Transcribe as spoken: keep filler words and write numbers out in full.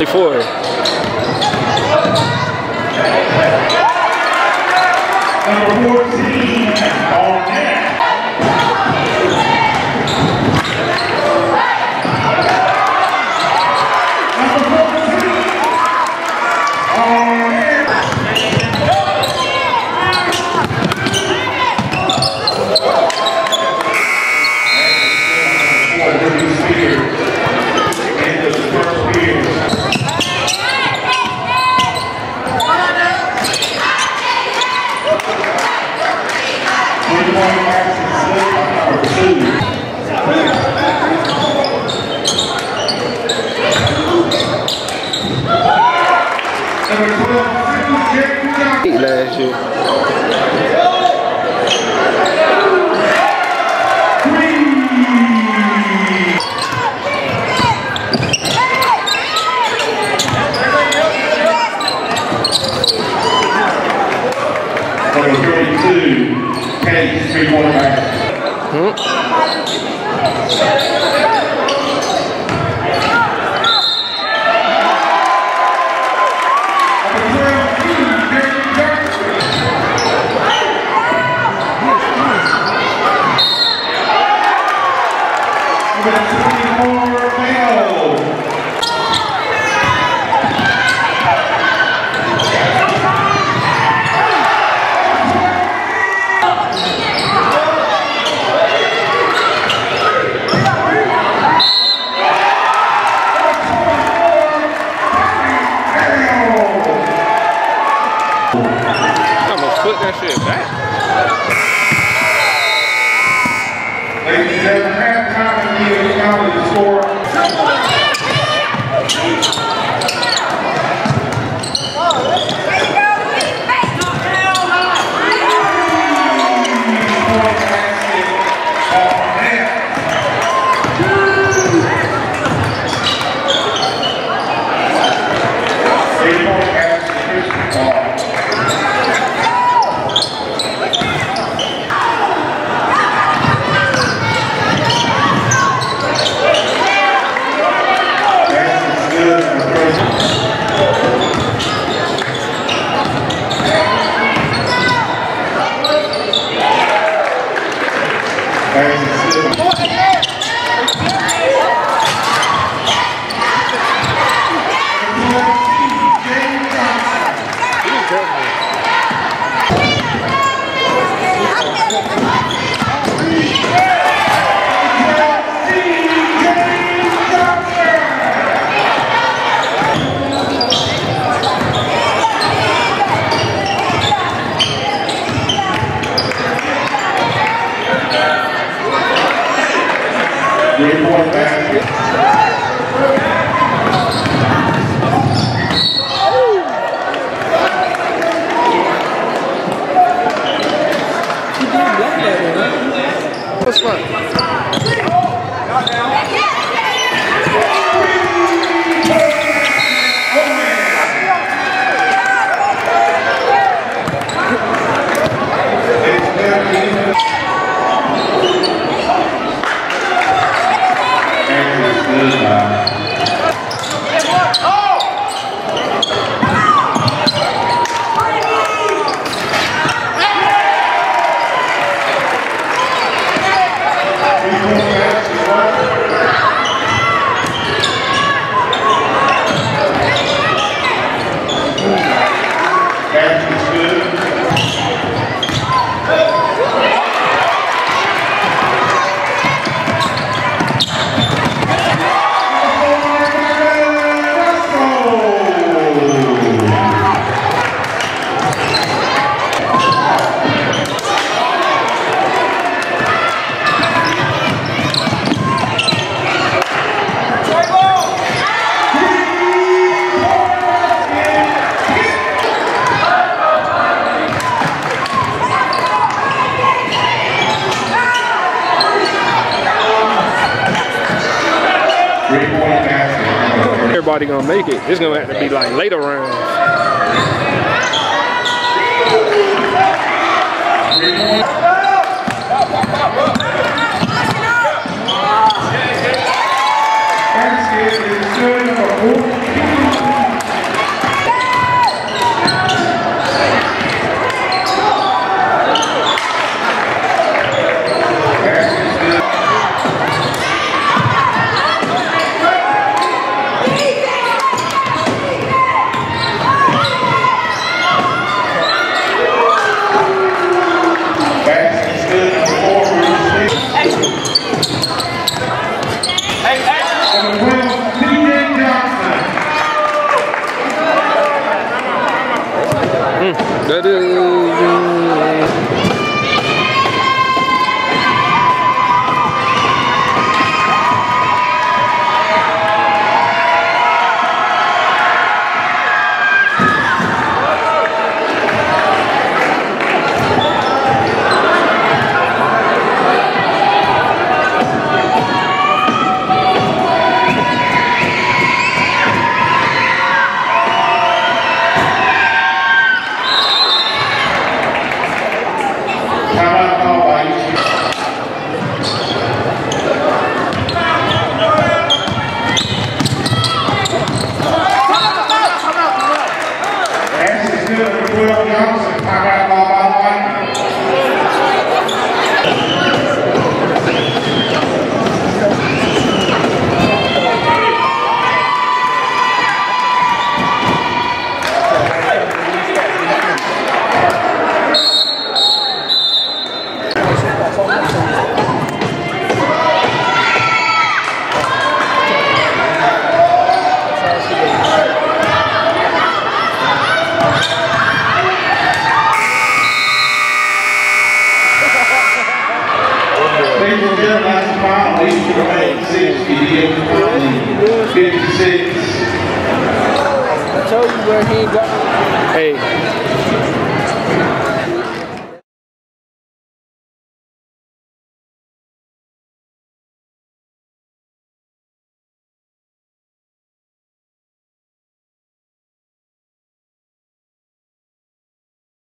Before. Number fourteen, Barnett. Last year. Number thirty-two, K, three quarterback. Thank you. nobody gonna make it. It's gonna have to be like later rounds. That is fifty-six. I told you where he got. Hey.